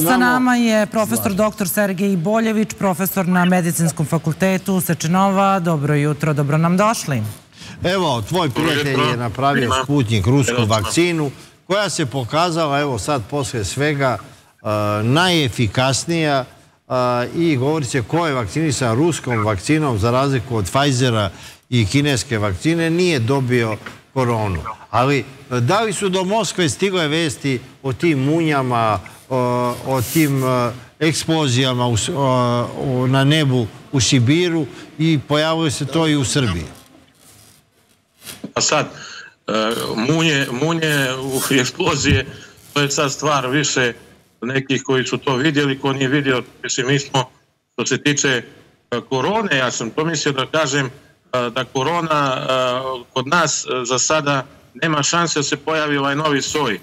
Sa nama je profesor dr. Sergij Boljević, profesor na Medicinskom fakultetu Sečenova. Dobro jutro, dobro nam došli. Evo, tvoj prijatelj je napravio Sputnik, rusku vakcinu, koja se pokazala, evo sad poslije svega, najefikasnija i govori se ko je vakcinisan ruskom vakcinom, za razliku od Pfizera i kineske vakcine, nije dobio koronu. Ali da li su do Moskve stigle vesti o tim munjama, o tim eksplozijama na nebu u Sibiru, i pojavilo se to i u Srbiji? A sad, munje i eksplozije, to je sad stvar više nekih koji su to vidjeli, ko nije vidio, mislim, mi smo, što se tiče korone, ja sam pomislio da kažem da korona kod nas za sada nema šanse da se pojavi ovaj novi soj,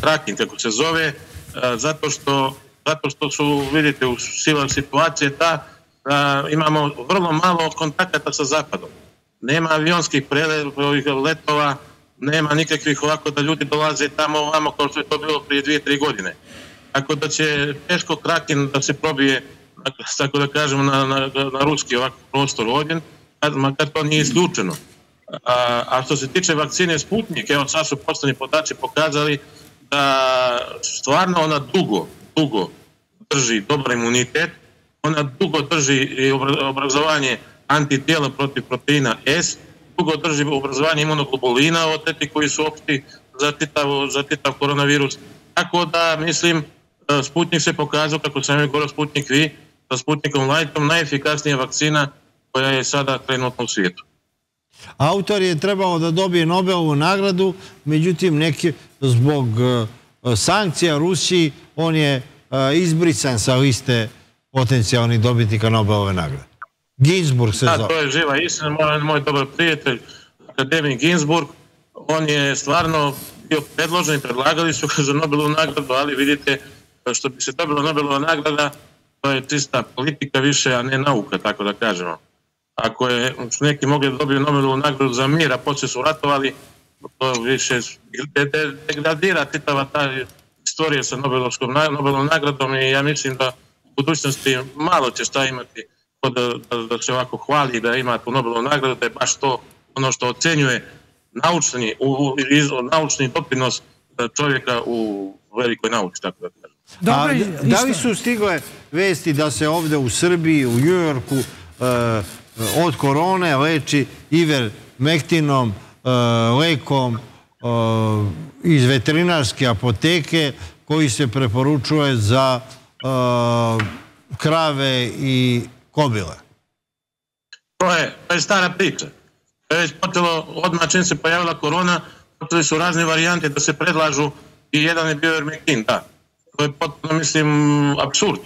Kraken, kako se zove, zato što su, vidite, u sila situacije ta da imamo vrlo malo kontakata sa Zapadom. Nema avionskih letova, nema nikakvih ovako da ljudi dolaze tamo ovamo kao što je to bilo prije 2-3 godine. Tako da će teško Kraken da se probije, tako da kažem, na ruski ovako prostor ovdje, makar to nije isključeno. A što se tiče vakcine Sputnik, evo sad su poslednji podaci pokazali da stvarno ona dugo drži dobar imunitet, ona dugo drži i obrazovanje antitijela protiv proteina S, dugo drži obrazovanje imunoglobulina od tih koji su opšti za titav koronavirus. Tako da, mislim, Sputnik se pokazao, kako sam je govorio, Sputnik V, sa Sputnikom Lightom, najefikasnija vakcina koja je sada trenutno u svijetu. Autor je trebao da dobije Nobelovu nagradu, međutim, neki zbog sankcija Rusiji, on je izbrisan sa liste potencijalnih dobitnika Nobelove nagrade. Ginsburg se zove. Da, to je živa istina, moj dobar prijatelj, akademik Ginsburg, on je stvarno bio predložen i predlagali su ga za Nobelovu nagradu, ali vidite, što bi se dobila Nobelova nagrada, to je čista politika više, a ne nauka, tako da kažemo. Ako su neki mogli da dobiju Nobelovu nagradu za mir, a poslije su ratovali, to više degradira čitava ta istorija sa Nobelovom nagradom, i ja mislim da u budućnosti malo će šta imati da se ovako hvali da ima tu Nobelovu nagradu, da je baš to ono što ocenjuje naučni doprinos čovjeka u velikoj nauci, tako da kažem. Da li su stigle vesti da se ovde u Srbiji, u Njujorku, od korone leči ivermektinom, lekom iz veterinarske apoteke koji se preporučuje za krave i kobile? To je stara priča. To je već počelo odmah čim se pojavila korona, počeli su razne varijante da se predlažu i jedan je bio ivermektin, da. To je potpuno, mislim, apsurd.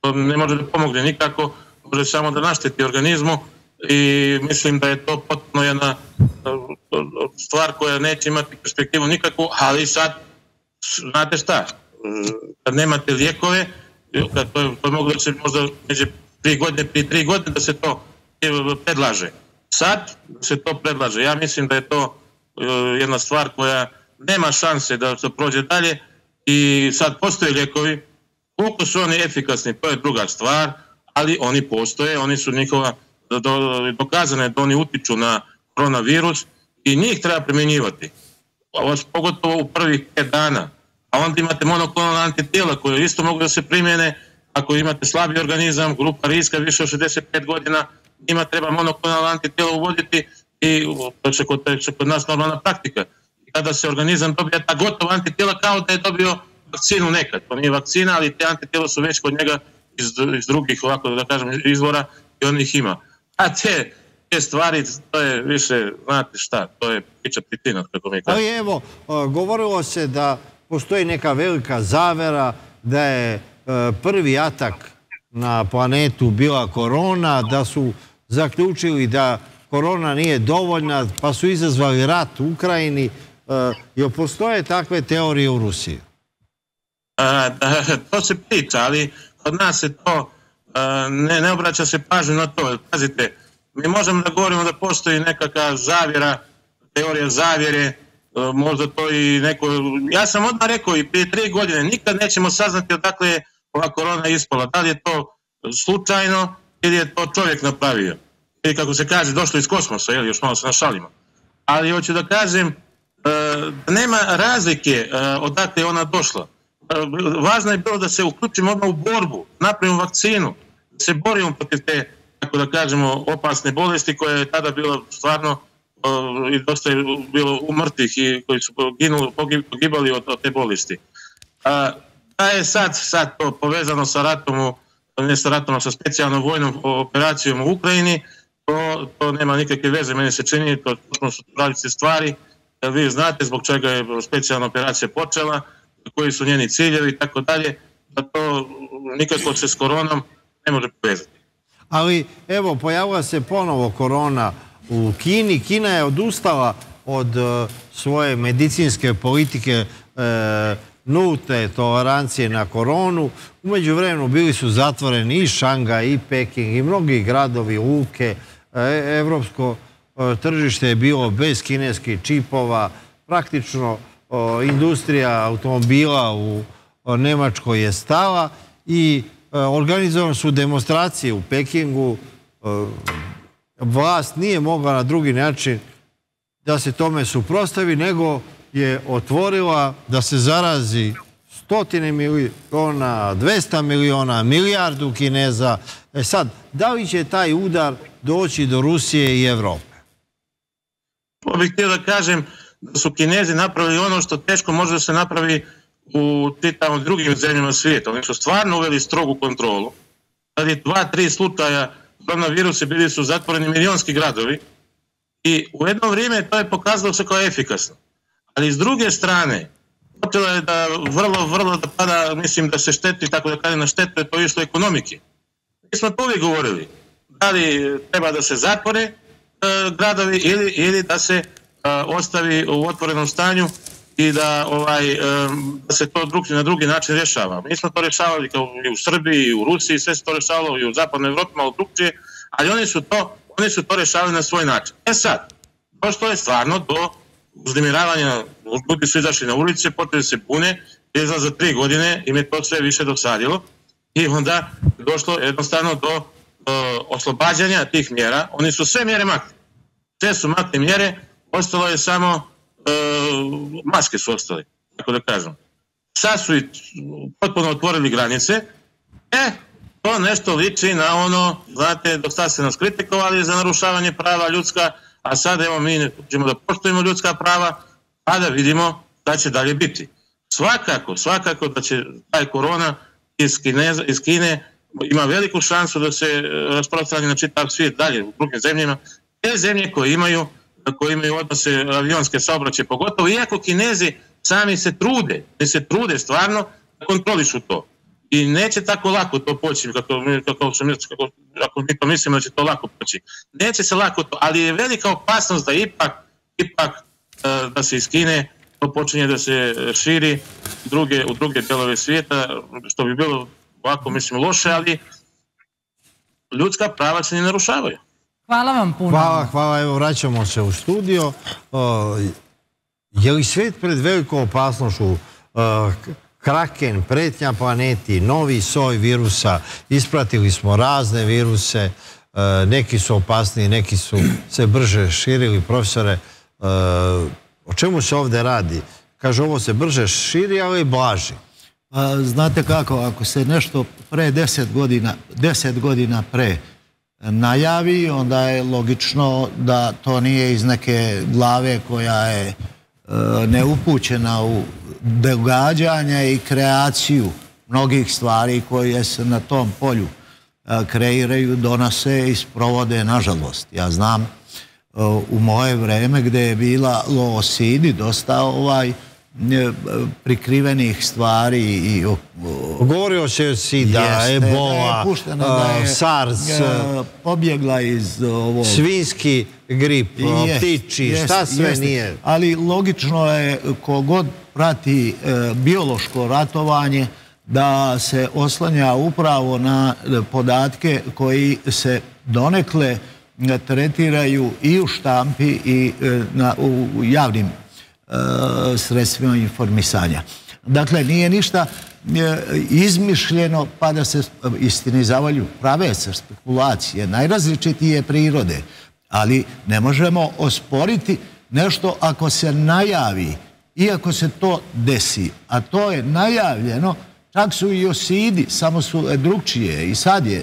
To ne može da pomogne nikako, može samo da našteti organizmu, i mislim da je to potpuno jedna stvar koja neće imati perspektivu nikakvu, ali sad, znate šta, kad nemate lijekove, to je moglo se možda među 3 godine da se to predlaže. Sad se to predlaže. Ja mislim da je to jedna stvar koja nema šanse da se prođe dalje, i sad postoje lijekovi. Koliko su oni efikasni, to je druga stvar, ali oni postoje, oni su njihova dokazane da oni utiču na koronavirus i njih treba primjenjivati. Pogotovo u prvih 5 dana. A onda imate monoklonalne antitijela koje isto mogu da se primjene ako imate slabi organizam, grupa riska više od 65 godina, njima treba monoklonalna antitijela uvoditi, i to je kod nas normalna praktika. I kada se organizam dobija ta gotova antitijela kao da je dobio vakcinu nekad. To nije vakcina, ali te antitijela su već kod njega iz drugih, ovako da kažem, izvora, i on ih ima. A te stvari, to je više, znate šta, to je priča pitina, kako mi kažem. Ali evo, govorilo se da postoji neka velika zavera, da je prvi atak na planetu bila korona, da su zaključili da korona nije dovoljna, pa su izazvali rat u Ukrajini. Jel postoje takve teorije u Rusiji? To se priča, ali od nas se to ne obraća se pažnju na to. Pazite, mi možemo da govorimo da postoji nekakva zavjera, teorija zavjere, možda to i neko... Ja sam odmah rekao i prije 3 godine, nikad nećemo saznati odakle je ova korona ispala. Da li je to slučajno ili je to čovjek napravio? Ili kako se kaže, došlo iz kosmosa, još malo se našalimo. Ali hoću da kažem, nema razlike odakle je ona došla. Važno je bilo da se uključimo odmah u borbu, napravimo vakcinu, da se borimo protiv te, tako da kažemo, opasne bolesti koja je tada bila stvarno i dosta je bilo umrtih i koji su pogibali od te bolesti. Da je sad to povezano sa ratom, ne sa ratom, sa specijalnom vojnom operacijom u Ukrajini, to nema nikakve veze, meni se čini, to su različite stvari, vi znate zbog čega je specijalna operacija počela, koji su njeni ciljevi i tako dalje, da to nikako se s koronom ne može povezati. Ali evo, pojavila se ponovo korona u Kini. Kina je odustala od svoje medicinske politike nulte tolerancije na koronu. U međuvremenu bili su zatvoreni i Šangaj, i Peking, i mnogi gradovi, luke. Evropsko tržište je bilo bez kineskih čipova. Praktično industrija automobila u Nemačkoj je stala i organizovane su demonstracije u Pekingu. Vlast nije mogla na drugi način da se tome suprotstavi, nego je otvorila da se zarazi 100 miliona, 200 miliona, milijardu Kineza. E sad, da li će taj udar doći do Rusije i Evrope? To bih htio da kažem da su Kinezi napravili ono što teško može da se napravi u drugim zemljama svijeta. Oni su stvarno uveli strogu kontrolu. Sad je 2-3 slučaja koronavirusa, bili su zatvoreni milionski gradovi i u jedno vrijeme to je pokazalo se kao efikasno. Ali s druge strane, počelo je da vrlo da pada, mislim da se šteti, tako da kada na štetu je to išlo ekonomiki. Mi smo to uvijek govorili. Da li treba da se zatvore gradovi ili da se ostavi u otvorenom stanju i da se to na drugi način rješava. Mi smo to rješavali i u Srbiji, i u Rusiji, sve se to rješavalo i u zapadnoj Evropi, malo drugčije, ali oni su to rješavali na svoj način. E sad, došlo je stvarno do uznemiravanja, ljudi su izašli na ulice, počeli se bune, je za 3 godine im je to sve više dosadilo i onda je došlo jednostavno do oslobađanja tih mjera. Oni su sve mjere makli. Sve su makli mjere, ostalo je samo maske su ostali, tako da kažem. Sad su i potpuno otvorili granice, to nešto liči na ono, znate, do sad se nas kritikovali za narušavanje prava ljudska, a sad evo mi ćemo da poštujemo ljudska prava, a da vidimo da će dalje biti. Svakako da će taj korona iz Kine ima veliku šansu da se rasprostrani na čitav svijet dalje u drugim zemljama. Te zemlje koje imaju odnose avionske saobraćaje, pogotovo, iako Kinezi sami se trude stvarno da kontrolišu to. I neće tako lako to poći, kako mi to mislimo da će to lako poći. Neće se lako to, ali je velika opasnost da ipak da se iz Kine to počinje da se širi u druge delove svijeta, što bi bilo ovako, mislim, loše, ali ljudska prava se ne narušavaju. Hvala vam puno. Hvala, evo vraćamo se u studio. Je li svijet pred velikom opasnošću? Kraken, pretnja planeti, novi soj virusa, ispratili smo razne viruse, neki su opasni, neki su se brže širili. Profesore, o čemu se ovdje radi? Kaže, ovo se brže širi, ali i blaži. Znate kako, ako se nešto pre 10 godina pre najavi, onda je logično da to nije iz neke glave koja je neupućena u događanja i kreaciju mnogih stvari koje se na tom polju kreiraju, donose i sprovode, nažalost. Ja znam u moje vreme gde je bila loosidi dosta prikrivenih stvari i... Govorio se o sida, ebola, SARS, pobjegla iz ovog... Svinjski grip, ptiči, šta sve nije. Ali logično je, kogod prati biološko ratovanje, da se oslanja upravo na podatke koji se donekle tretiraju i u štampi i u javnim sredstvima informisanja. Dakle, nije ništa izmišljeno pa da se istinizavaju prave spekulacije najrazličitije prirode, ali ne možemo osporiti nešto ako se najavi, iako se to desi, a to je najavljeno, čak su i osidi, samo su drugčije i sad je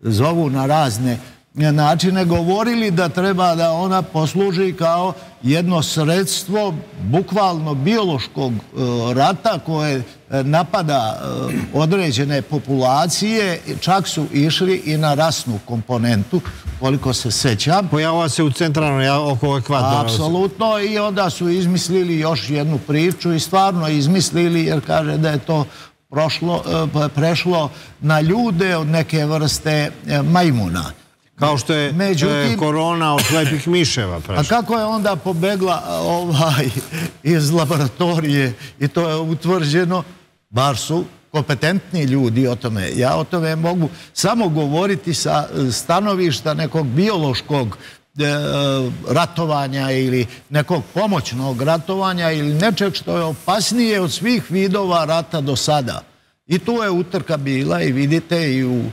zovu na razne načine, govorili da treba da ona posluži kao jedno sredstvo bukvalno biološkog rata koje napada određene populacije, čak su išli i na rasnu komponentu, koliko se sećam. Pojavila se u centralnoj, oko ekvatora. Apsolutno, i onda su izmislili još jednu priču i stvarno izmislili, jer kaže da je to prešlo na ljude od neke vrste majmuna. Kao što je korona od slepih miševa prešla. A kako je onda pobegla iz laboratorije i to je utvrđeno, bar su kompetentni ljudi o tome. Ja o tome mogu samo govoriti sa stanovišta nekog biološkog ratovanja ili nekog pomoćnog ratovanja ili nečeg što je opasnije od svih vidova rata do sada. I tu je utrka bila i vidite i u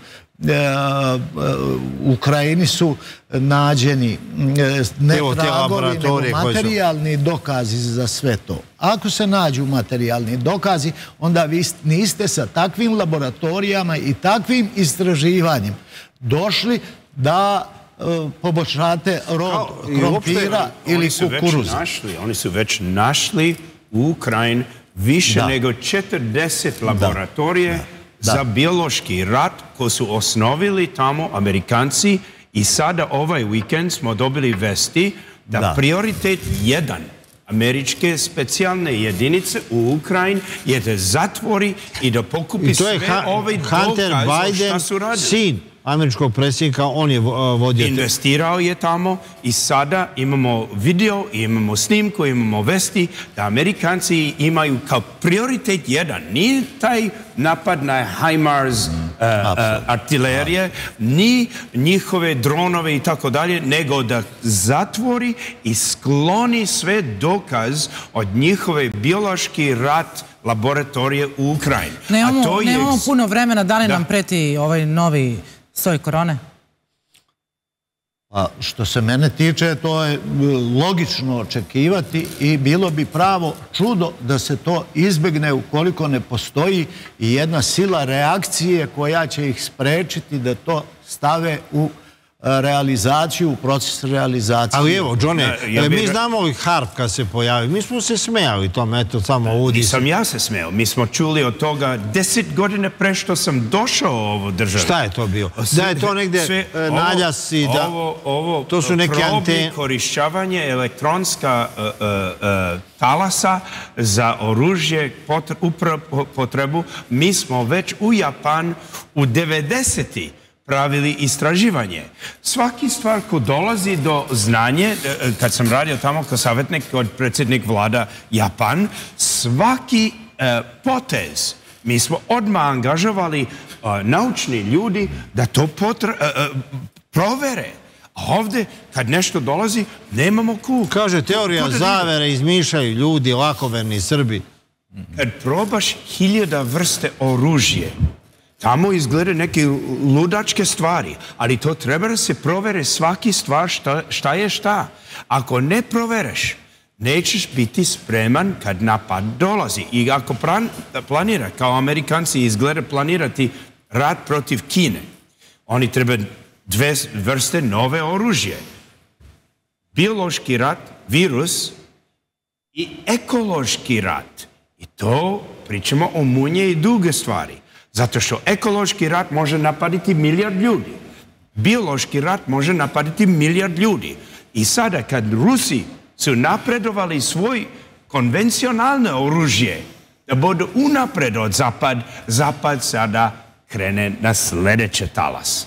Ukrajini su nađeni ne tragovi, nego materijalni dokazi za sve to. Ako se nađu materijalni dokazi, onda vi niste sa takvim laboratorijama i takvim istraživanjem došli da poboljšate rod krompira ili kukuruza. Oni su već našli u Ukrajini više nego 40 laboratorije za biološki rat koji su osnovili tamo Amerikanci i sada ovaj vikend smo dobili vesti da prioritet 1 američke specijalne jedinice u Ukrajini je da zatvori i da pokupi sve ove dokaze šta su radili. Američkog predsjednika, on je vodio... Investirao je tamo i sada imamo video, imamo snimku, imamo vesti da Amerikanci imaju kao prioritet 1. Ni taj napad na HIMARS artilerije, ni njihove dronove i tako dalje, nego da zatvori i skloni sve dokaz od njihove biološki rat laboratorije u Ukrajini. Nemamo puno vremena, da li nam preti ovaj novi soj korone? Što se mene tiče, to je logično očekivati i bilo bi pravo čudo da se to izbjegne ukoliko ne postoji i jedna sila reakcije koja će ih sprečiti da to stave u realizaciju, u proces realizacije. Ali evo, Džone, mi znamo HARP kad se pojavi, mi smo se smejali tome, eto, samo ovdje. Nisam ja se smeo, mi smo čuli od toga 10 godina pre što sam došao u ovu državu. Šta je to bio? Da je to negde naljasi, da... Ovo probni korišćavanje elektronska talasa za oružje upotrebu, mi smo već u Japan u 90-ti pravili istraživanje. Svaki stvar ko dolazi do znanje, kad sam radio tamo kao savjetnik, kao predsjednik vlada Japan, svaki potez, mi smo odmah angažovali naučni ljudi da to provere. A ovdje, kad nešto dolazi, nemamo ku. Kaže, teorija zavere izmišljaju ljudi, lakoverni Srbi. Kad probaš 1000 vrste oružje, tamo izgleda neke ludačke stvari, ali to treba da se provere svaki stvar šta je šta. Ako ne provereš, nećeš biti spreman kad napad dolazi. I ako planira, kao Amerikanci izgleda planirati rat protiv Kine, oni treba 2 vrste nove oružje. Biološki rat, virus i ekološki rat. I to pričamo o munje i druge stvari. Zato što ekološki rat može napaditi milijard ljudi. Biološki rat može napaditi milijard ljudi. I sada kad Rusi su napredovali svoj konvencionalno oružje, da budu unapred od Zapad sada krene na sljedeće talas.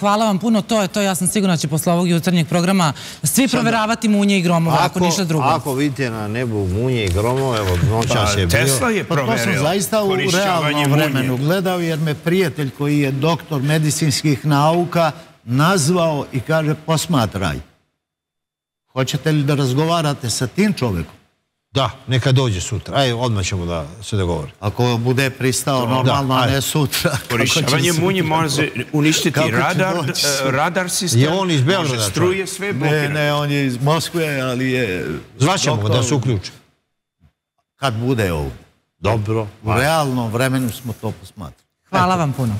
Hvala vam puno, to ja sam sigurna će posle ovog jutarnjeg programa svi proveravati munje i gromove, ako ništa drugo. Ako vidite na nebu munje i gromove, evo noćas je bio. Tesla je proverio korišćavanje munje. To sam zaista u realnom vremenu gledao, jer me prijatelj koji je doktor medicinskih nauka nazvao i kaže, posmatraj. Hoćete li da razgovarate sa tim čovekom? Da, neka dođe sutra. Ajde, odmah ćemo da se dogovorimo. Ako bude pristao normalno, a ne sutra. Korišćavanje munje može uništiti radar sistem. Je on iz Beograda? Struje sve blokirane. Ne, on je iz Moskve, ali je... Zvaćemo ga da se uključi. Kad bude ovo. Dobro. U realnom vremenu smo to posmatrali. Hvala vam puno.